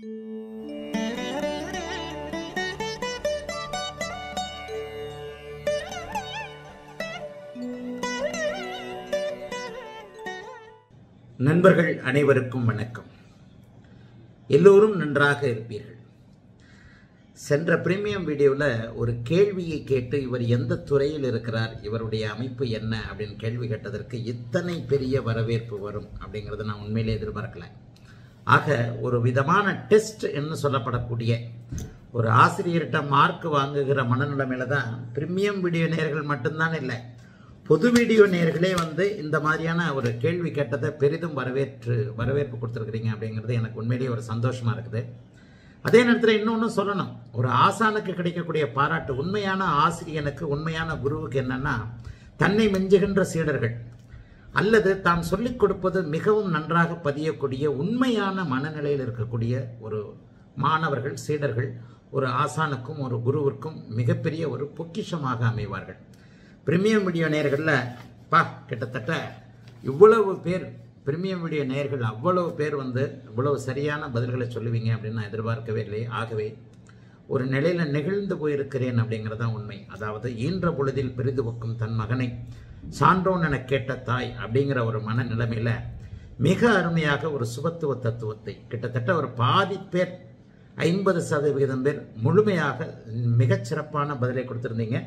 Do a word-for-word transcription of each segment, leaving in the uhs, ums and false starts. நண்பர்கள் அனைவருக்கும் வணக்கம். எல்லோரும் நன்றாக இருப்பீர்கள். சென்ற பிரீமியம் வீடியோவில் ஒரு கேள்வியை கேட்டு இவர் எந்த துறையில் இருக்கிறார், இவருடைய அமைப்பு என்ன அப்படின்னு கேள்வி கேட்டதற்கு இத்தனை பெரிய வரவேற்பு வரும் அப்படிங்கிறத நான் உண்மையிலே எதிர்பார்க்கல. ஆக ஒரு விதமான டெஸ்ட் என்று சொல்லப்படக்கூடிய ஒரு ஆசிரியர்கிட்ட மார்க் வாங்குகிற மனநிலைமையில தான் பிரீமியம் வீடியோ நேயர்கள் மட்டும்தான் இல்லை, பொது வீடியோ நேயர்களே வந்து இந்த மாதிரியான ஒரு கேள்வி கேட்டதை பெரிதும் வரவேற்று வரவேற்பு கொடுத்துருக்குறீங்க அப்படிங்கிறது எனக்கு உண்மையிலேயே ஒரு சந்தோஷமாக இருக்குது. அதே நேரத்தில் இன்னொன்று சொல்லணும், ஒரு ஆசானுக்கு கிடைக்கக்கூடிய பாராட்டு உண்மையான ஆசிரியனுக்கு உண்மையான குருவுக்கு என்னென்னா, தன்னை மெஞ்சுகின்ற சீடர்கள் அல்லது தான் சொல்லிக் கொடுப்பது மிகவும் நன்றாக பதியக்கூடிய உண்மையான மனநிலையில் இருக்கக்கூடிய ஒரு மாணவர்கள் சீடர்கள் ஒரு ஆசானுக்கும் ஒரு குருவிற்கும் மிகப்பெரிய ஒரு பொக்கிஷமாக அமைவார்கள். பிரீமியம் வீடியோ நேயர்களில் பா கிட்டத்தட்ட இவ்வளவு பேர் பிரீமியம் வீடியோ நேயர்கள் அவ்வளவு பேர் வந்து இவ்வளவு சரியான பதில்களை சொல்லுவீங்க அப்படின்னு நான் எதிர்பார்க்கவே இல்லை. ஆகவே ஒரு நிலையில் நெகிழ்ந்து போயிருக்கிறேன் அப்படிங்கிறது தான் உண்மை. அதாவது ஈன்ற பொழுதில் பெரிதுபக்கும் தன் மகனை சான்றோன் என கேட்ட தாய் அப்படிங்கிற ஒரு மன நிலைமையில் மிக அருமையாக ஒரு சுபத்துவ தத்துவத்தை கிட்டத்தட்ட ஒரு பாதி பேர் ஐம்பது சதவிகிதம் பேர் முழுமையாக மிகச்சிறப்பான பதிலை கொடுத்துருந்தீங்க.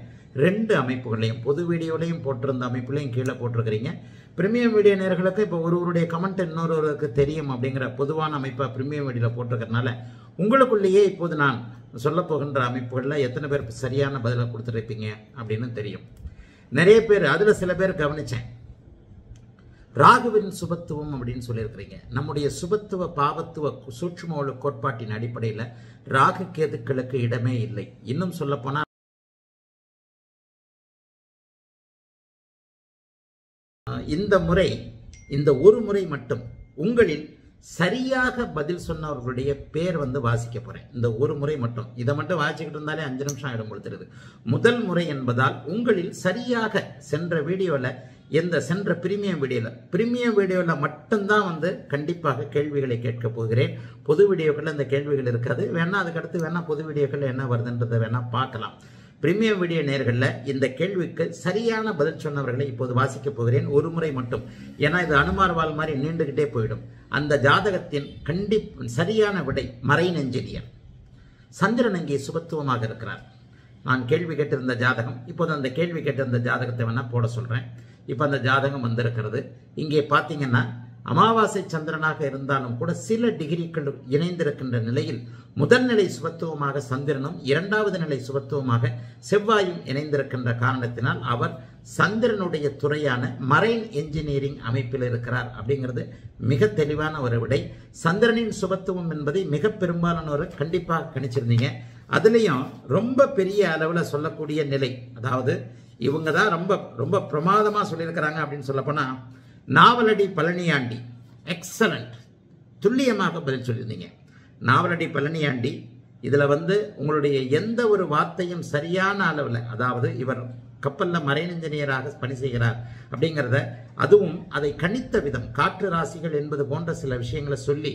ரெண்டு அமைப்புகளையும் பொது வீடியோலையும் போட்டிருந்த அமைப்புலையும் கீழே போட்டிருக்கிறீங்க. பிரீமியம் வீடியோ நேயர்களுக்கு இப்போ ஒருவருடைய கமெண்ட் இன்னொருவருக்கு தெரியும் அப்படிங்கிற பொதுவான அமைப்பாக பிரீமியம் வீடியோவில் போட்டிருக்கிறதுனால உங்களுக்குள்ளேயே இப்போது நான் சொல்லப்போகின்ற அமைப்புகளில் எத்தனை பேர் சரியான பதிலை கொடுத்துருப்பீங்க அப்படின்னு தெரியும். நிறைய பேர் அதில் சில பேர் கவனித்தேன், ராகுவின் சுபத்துவம் அப்படின்னு சொல்லியிருக்கிறீங்க. நம்முடைய சுபத்துவ பாவத்துவ சூட்சும கோட்பாட்டின் அடிப்படையில் ராகு கேதுக்களுக்கு இடமே இல்லை. இன்னும் சொல்லப்போனால் இந்த முறை இந்த ஒரு முறை மட்டும் உங்களில் சரியாக பதில் சொன்னவர்களுடைய பேர் வந்து வாசிக்க போறேன். இந்த ஒரு முறை மட்டும் இதை மட்டும் வாசிக்கிட்டு இருந்தாலே அஞ்சு நிமிஷம் ஆயிடும் கொடுத்துருது. முதல் முறை என்பதால் உங்களில் சரியாக சென்ற வீடியோவில் எந்த சென்ற பிரீமியம் வீடியோவில் பிரீமியம் வீடியோவில் மட்டும்தான் வந்து கண்டிப்பாக கேள்விகளை கேட்க போகிறேன். பொது வீடியோக்களில் இந்த கேள்விகள் இருக்காது. வேணால் அதுக்கடுத்து வேணால் பொது வீடியோக்களில் என்ன வருதுன்றதை வேணால் பார்க்கலாம். பிரீமியம் வீடியோ நேயர்களில் இந்த கேள்விக்கு சரியான பதில் சொன்னவர்களை இப்போது வாசிக்க போகிறேன், ஒரு முறை மட்டும். ஏன்னா இது அனுமார் வால் மாதிரி நீண்டுகிட்டே போயிடும். அந்த ஜாதகத்தின் கண்டி சரியான விடை மறை நெஞ்செடியன். சந்திரன் அங்கே சுபத்துவமாக இருக்கிறார். நான் கேள்வி கேட்டிருந்த ஜாதகம் இப்போது அந்த கேள்வி கேட்டிருந்த ஜாதகத்தை வேணால் போட சொல்கிறேன். இப்போ அந்த ஜாதகம் வந்திருக்கிறது. இங்கே பார்த்தீங்கன்னா அமாவாசை சந்திரனாக இருந்தாலும் கூட சில டிகிரிகள் இணைந்திருக்கின்ற நிலையில் முதல் நிலை சுபத்துவமாக சந்திரனும் இரண்டாவது நிலை சுபத்துவமாக செவ்வாயும் இணைந்திருக்கின்ற காரணத்தினால் அவர் சந்திரனுடைய துறையான மரைன் என்ஜினியரிங் அமைப்பில் இருக்கிறார் அப்படிங்கிறது மிக தெளிவான ஒரு விடை. சந்திரனின் சுபத்துவம் என்பதை மிக பெரும்பாலானோர் கண்டிப்பாக கணிச்சிருந்தீங்க. அதுலேயும் ரொம்ப பெரிய அளவில் சொல்லக்கூடிய நிலை, அதாவது இவங்க தான் ரொம்ப ரொம்ப பிரமாதமாக சொல்லியிருக்கிறாங்க அப்படின்னு சொல்லப்போனால் நாவலடி பழனியாண்டி எக்ஸலண்ட் துல்லியமாக பதில் சொல்லியிருந்தீங்க. நாவலடி பழனியாண்டி இதில் வந்து உங்களுடைய எந்த ஒரு வார்த்தையும் சரியான அளவில், அதாவது இவர் கப்பலில் மரைன் இன்ஜினியராக பணி செய்கிறார் அப்படிங்கிறத, அதுவும் அதை கணித்த விதம், காற்று ராசிகள் என்பது போன்ற சில விஷயங்களை சொல்லி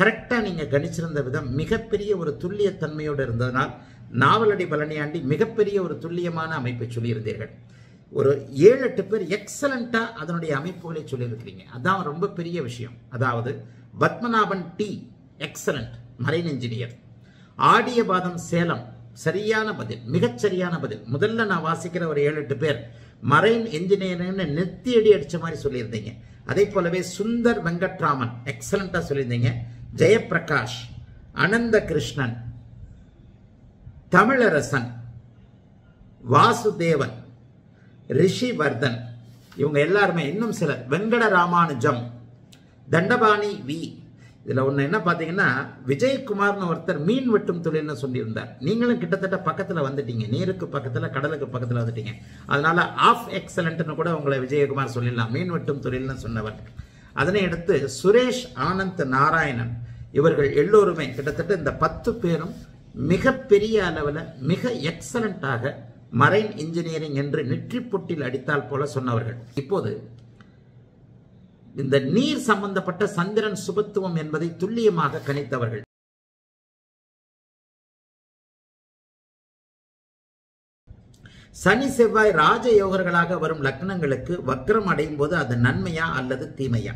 கரெக்டாக நீங்கள் கணிச்சிருந்த விதம் மிகப்பெரிய ஒரு துல்லியத்தன்மையோடு இருந்ததனால் நாவலடி பழனியாண்டி மிகப்பெரிய ஒரு துல்லியமான அமைப்பை சொல்லியிருந்தீர்கள். ஒரு ஏழு எட்டு பேர் எக்ஸலண்ட்டாக அதனுடைய அமைப்புகளை சொல்லியிருக்கிறீங்க. அதான் ரொம்ப பெரிய விஷயம். அதாவது Padmanabhan the excellent marine engineer. Adiyapatham Salem சரியான பதில், மிகச்சரியான பதில். முதல்ல நான் வாசிக்கிற ஒரு ஏழு எட்டு பேர் மரைன் இன்ஜினியர்னு நெத்தியடி அடித்த மாதிரி சொல்லியிருந்தீங்க. அதே போலவே சுந்தர் வெங்கட்ராமன் எக்ஸலண்ட்டாக சொல்லியிருந்தீங்க. ஜெயப்பிரகாஷ், அனந்த கிருஷ்ணன், தமிழரசன், வாசுதேவன், ரிஷிவர்தன், இவங்க எல்லாருமே, இன்னும் சிலர், வெங்கட ராமானுஜம், தண்டபாணி வி. இதில் ஒன்று என்ன பார்த்தீங்கன்னா, விஜயகுமார்னு ஒருத்தர் மீன் வெட்டும் தொழில்னு சொல்லியிருந்தார். நீங்களும் கிட்டத்தட்ட பக்கத்தில் வந்துட்டீங்க, நீருக்கு பக்கத்தில் கடலுக்கு பக்கத்தில் வந்துட்டீங்க. அதனால் ஆஃப் எக்ஸலண்ட்னு கூட உங்களை விஜயகுமார் சொல்லிடலாம், மீன் வெட்டும் தொழில்னு சொன்னவர். அதனை அடுத்து சுரேஷ் ஆனந்த் நாராயணன், இவர்கள் எல்லோருமே கிட்டத்தட்ட இந்த பத்து பேரும் மிகப்பெரிய அளவில் மிக எக்ஸலண்ட்டாக மரைன் இன்ஜினியரிங் என்று நெற்றி பொட்டில் அடித்தால் போல சொன்னவர்கள். இப்போது இந்த நீர் சம்பந்தப்பட்ட சந்திரன் சுபத்துவம் என்பதை துல்லியமாக கணித்தவர்கள் சனி செவ்வாய் ராஜ யோகர்களாக வரும் லக்னங்களுக்கு வக்ரம் அடையும் போது அது நன்மையா அல்லது தீமையா?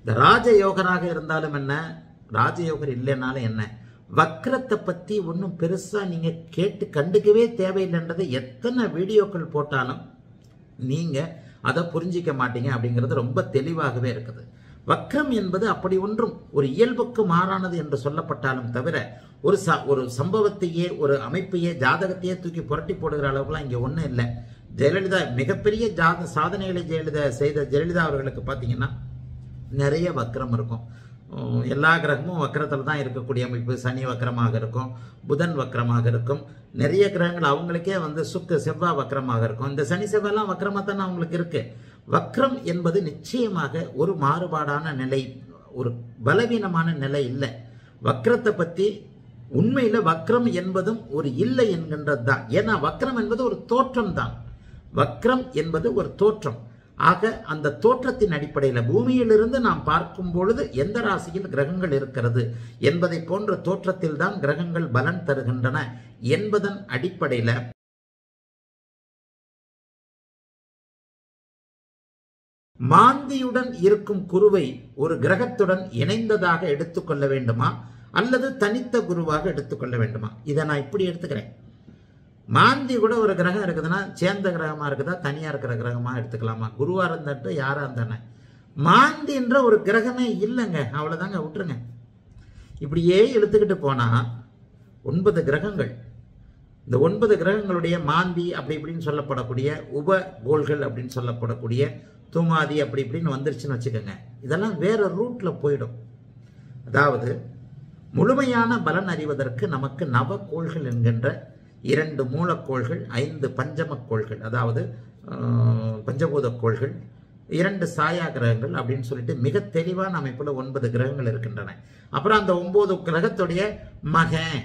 இந்த ராஜயோகராக இருந்தாலும் என்ன, ராஜயோகர் இல்லைனாலும் என்ன, வக்ரத்தை பத்தி ஒன்றும் பெருசா நீங்க கேட்டு கண்டுக்கவே தேவையில்லைன்றதை எத்தனை வீடியோக்கள் போட்டாலும் நீங்க அதை புரிஞ்சிக்க மாட்டீங்க அப்படிங்கிறது ரொம்ப தெளிவாகவே இருக்குது. வக்ரம் என்பது அப்படி ஒன்றும் ஒரு இயல்புக்கு மாறானது என்று சொல்லப்பட்டாலும் தவிர ஒரு ச ஒரு சம்பவத்தையே ஒரு அமைப்பையே ஜாதகத்தையே தூக்கி புரட்டி போடுகிற அளவுக்குலாம் இங்கே ஒன்றும் இல்லை. ஜெயலலிதா மிகப்பெரிய ஜாத சாதனைகளை ஜெயலலிதா செய்த ஜெயலலிதா அவர்களுக்கு பார்த்தீங்கன்னா நிறைய வக்ரம் இருக்கும். எல்லா கிரகமும் வக்கரத்தில் தான் இருக்கக்கூடிய அமைப்பு. சனி வக்கரமாக இருக்கும், புதன் வக்கரமாக இருக்கும், நிறைய கிரகங்கள் அவங்களுக்கே வந்து சுக்கு செவ்வாய் வக்கரமாக இருக்கும். இந்த சனி செவ்வாய்லாம் வக்கரமாக தானே அவங்களுக்கு இருக்கு. வக்ரம் என்பது நிச்சயமாக ஒரு மாறுபாடான நிலை, ஒரு பலவீனமான நிலை இல்லை. வக்ரத்தை பற்றி உண்மையில் வக்ரம் என்பதும் ஒரு இல்லை என்கின்றது தான். ஏன்னா வக்ரம் என்பது ஒரு தோற்றம் தான். வக்ரம் என்பது ஒரு தோற்றம். ஆக அந்த தோற்றத்தின் அடிப்படையில் பூமியிலிருந்து நாம் பார்க்கும் பொழுது எந்த ராசியில் கிரகங்கள் இருக்கிறது என்பதை போன்ற தோற்றத்தில் தான் கிரகங்கள் பலன் தருகின்றன என்பதன் அடிப்படையில் மாந்தியுடன் இருக்கும் குருவை ஒரு கிரகத்துடன் இணைந்ததாக எடுத்துக்கொள்ள வேண்டுமா அல்லது தனித்த குருவாக எடுத்துக்கொள்ள வேண்டுமா? இதை நான் இப்படி எடுத்துக்கிறேன். மாந்தி கூட ஒரு கிரகம் இருக்குதுன்னா சேர்ந்த கிரகமாக இருக்குதா தனியாக இருக்கிற கிரகமாக எடுத்துக்கலாமா? குருவாக இருந்தன்ட்டு யாராக இருந்தானே மாந்தின்ற ஒரு கிரகமே இல்லைங்க, அவ்வளோதாங்க, விட்டுருங்க. இப்படியே இழுத்துக்கிட்டு போனால் ஒன்பது கிரகங்கள், இந்த ஒன்பது கிரகங்களுடைய மாந்தி அப்படி இப்படின்னு சொல்லப்படக்கூடிய உபகோள்கள் அப்படின்னு சொல்லப்படக்கூடிய தூமாதி அப்படி இப்படின்னு வந்துருச்சுன்னு வச்சுக்கோங்க. இதெல்லாம் வேறு ரூட்டில் போயிடும். அதாவது முழுமையான பலன் அறிவதற்கு நமக்கு நவகோள்கள் என்கின்ற இரண்டு மூலக்கோள்கள், ஐந்து பஞ்சமக்கோள்கள், அதாவது பஞ்சபூதக்கோள்கள், இரண்டு சாயா கிரகங்கள் அப்படின்னு சொல்லிட்டு மிக தெளிவான அமைப்பில் ஒன்பது கிரகங்கள் இருக்கின்றன. அப்புறம் அந்த ஒன்பது கிரகத்துடைய மகன்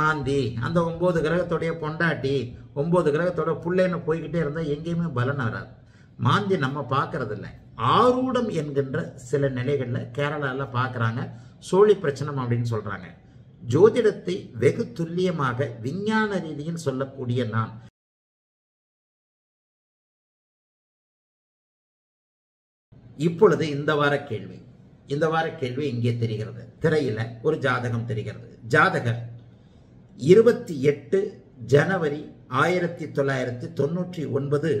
மாந்தி, அந்த ஒன்பது கிரகத்துடைய பொண்டாட்டி, ஒன்பது கிரகத்தோட புள்ளைன்னு போய்கிட்டே இருந்தால் எங்கேயுமே பலன் வராது. மாந்தி நம்ம பார்க்கறதில்ல. ஆரூடம் என்கின்ற சில நிலைகளில் கேரளாவில் பார்க்குறாங்க, சோழி பிரச்சனம் அப்படின்னு சொல்கிறாங்க. ஜோதிடத்தை வெகு துல்லியமாக விஞ்ஞான ரீதியில் சொல்லக்கூடிய நான் இப்பொழுது இந்த வார கேள்வி இந்த வார கேள்வி இங்கே தெரிகிறது. திரையில ஒரு ஜாதகம் தெரிகிறது. ஜாதகர் இருபத்தி எட்டு ஜனவரி ஆயிரத்தி தொள்ளாயிரத்தி தொண்ணூற்றி ஒன்பது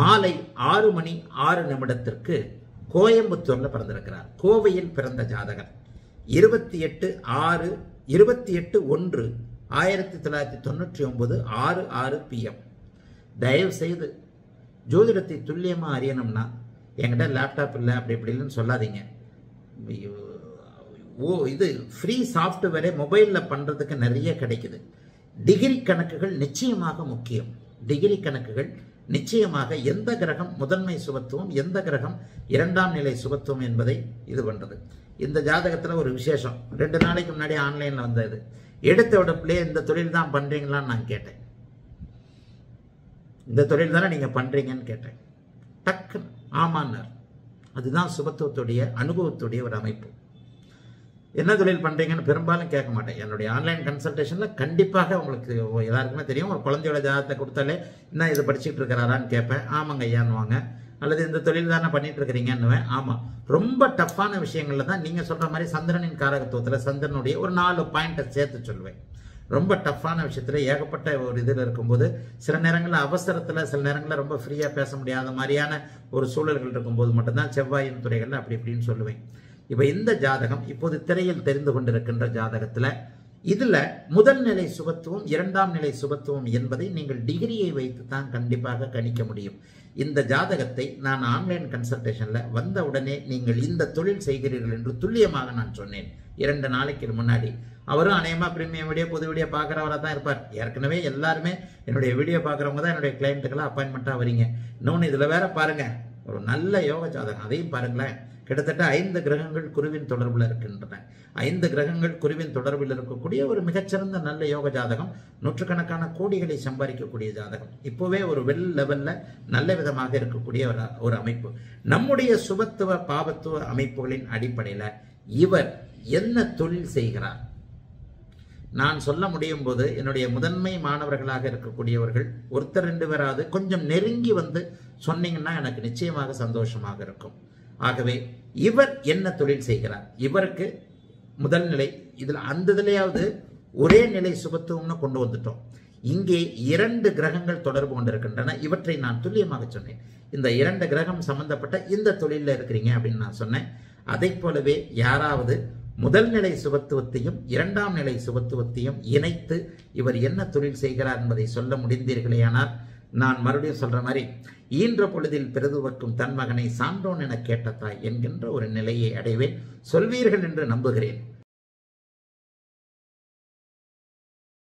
மாலை ஆறு மணி ஆறு நிமிடத்திற்கு கோயம்புத்தூர்ல பிறந்திருக்கிறார். கோவையில் பிறந்த ஜாதகர் இருபத்தி எட்டு ஆறு இருபத்தி எட்டு ஒன்று ஆயிரத்தி தொள்ளாயிரத்தி தொண்ணூற்றி ஒன்பது ஆறு ஆறு பிஎம். தயவு செய்து ஜோதிடத்தை துல்லியமாக அறியணும்னா என்கிட்ட லேப்டாப் இல்லை அப்படி இப்படி இல்லைன்னு சொல்லாதீங்க. ஓ இது ஃப்ரீ சாஃப்ட்வேரை மொபைலில் பண்ணுறதுக்கு நிறைய கிடைக்குது. டிகிரி கணக்குகள் நிச்சயமாக முக்கியம். டிகிரி கணக்குகள் நிச்சயமாக எந்த கிரகம் முதன்மை சுபத்துவம், எந்த கிரகம் இரண்டாம் நிலை சுபத்துவம் என்பதை இது பண்ணுறது. இந்த ஜாதகத்தில் ஒரு விசேஷம். ரெண்டு நாளைக்கு முன்னாடி ஆன்லைனில் வந்தது. எடுத்த உடம்புலே இந்த தொழில் தான் பண்ணுறீங்களான்னு நான் கேட்டேன். இந்த தொழில் தானே நீங்கள் பண்ணுறீங்கன்னு கேட்டேன். டக்கு ஆமான்னார். அதுதான் சுபத்துவத்துடைய அனுபவத்துடைய ஒரு அமைப்பு. என்ன தொழில் பண்ணுறீங்கன்னு பெரும்பாலும் கேட்க மாட்டேன். என்னுடைய ஆன்லைன் கன்சல்டேஷனில் கண்டிப்பாக உங்களுக்கு எல்லாருக்குமே தெரியும். ஒரு குழந்தையோட ஜாதகத்தை கொடுத்தாலே என்ன இது படிச்சுட்டு இருக்கிறாரான்னு கேட்பேன். ஆமாங்க ஐயான்னுவாங்க. அல்லது இந்த தொழில் தானே பண்ணிட்டு இருக்கிறீங்கன்னுவேன். ஆமாம். ரொம்ப டஃப்பான விஷயங்கள்ல தான் நீங்கள் சொல்கிற மாதிரி சந்திரனின் காரகத்துவத்தில் சந்திரனுடைய ஒரு நாலு பாயிண்ட்டை சேர்த்து சொல்வேன். ரொம்ப டஃப்பான விஷயத்தில் ஏகப்பட்ட ஒரு இதில் இருக்கும்போது சில நேரங்களில் அவசரத்தில் சில நேரங்களில் ரொம்ப ஃப்ரீயாக பேச முடியாத மாதிரியான ஒரு சூழல்கள் இருக்கும்போது மட்டும்தான் செவ்வாயின் துறைகளில் அப்படி இப்படின்னு சொல்லுவேன். இப்போ இந்த ஜாதகம் இப்போது திரையில் தெரிந்து கொண்டிருக்கின்ற ஜாதகத்தில் இதில் முதல் நிலை சுபத்துவம் இரண்டாம் நிலை சுபத்துவம் என்பதை நீங்கள் டிகிரியை வைத்து தான் கண்டிப்பாக கணிக்க முடியும். இந்த ஜாதகத்தை நான் ஆன்லைன் கன்சல்டேஷனில் வந்த உடனே நீங்கள் இந்த தொழில் செய்கிறீர்கள் என்று துல்லியமாக நான் சொன்னேன். இரண்டு நாளைக்கு முன்னாடி அவரும் அநேகமாக பிரீமியம் வீடியோ பொது வீடியோ பார்க்குறவராக தான் இருப்பார். ஏற்கனவே எல்லாருமே என்னுடைய வீடியோ பார்க்குறவங்க தான் என்னுடைய கிளைண்ட்டுக்கெல்லாம் அப்பாயின்மெண்ட்டாக வரீங்க. இன்னொன்று இதில் வேற பாருங்கள், ஒரு நல்ல யோக ஜாதகம். அதையும் பாருங்களேன். கிட்டத்தட்ட ஐந்து கிரகங்கள் குருவின் தொடர்பில் இருக்கின்றன. ஐந்து கிரகங்கள் குருவின் தொடர்பில் இருக்கக்கூடிய ஒரு மிகச்சிறந்த நல்ல யோக ஜாதகம், நூற்றுக்கணக்கான கோடிகளை சம்பாதிக்கக்கூடிய ஜாதகம், இப்போவே ஒரு வெல் லெவலில் நல்ல விதமாக இருக்கக்கூடிய ஒரு ஒரு அமைப்பு. நம்முடைய சுபத்துவ பாபத்துவ அமைப்புகளின் அடிப்படையில் இவர் என்ன தொழில் செய்கிறார், நான் சொல்ல முடியும் போது என்னுடைய முதன்மை மாணவர்களாக இருக்கக்கூடியவர்கள் ஒருத்தர் ரெண்டு பேராவது கொஞ்சம் நெருங்கி வந்து சொன்னீங்கன்னா எனக்கு நிச்சயமாக சந்தோஷமாக இருக்கும். ஆகவே இவர் என்ன தொழில் செய்கிறார், இவருக்கு முதல் நிலை இதில் அந்த இதுலையாவது ஒரே நிலை சுபத்துவம்னு கொண்டு வந்துட்டோம். இங்கே இரண்டு கிரகங்கள் தொடர்பு கொண்டிருக்கின்றன, இவற்றை நான் துல்லியமாக சொன்னேன். இந்த இரண்டு கிரகம் சம்பந்தப்பட்ட இந்த தொழிலில் இருக்கிறீங்க அப்படின்னு நான் சொன்னேன். அதை போலவே யாராவது முதல் நிலை சுபத்துவத்தையும் இரண்டாம் நிலை சுபத்துவத்தையும் இணைத்து இவர் என்ன தொழில் செய்கிறார் என்பதை சொல்ல முடிந்தீர்களேயானால், நான் மறுபடியும் சொல்ற மாதிரி ஈன்ற பொழுதில் பிறதுவக்கும் தன் மகனை சான்றோன் என கேட்டதாய் என்கின்ற ஒரு நிலையை அடைவேன் சொல்வீர்கள் என்று நம்புகிறேன்.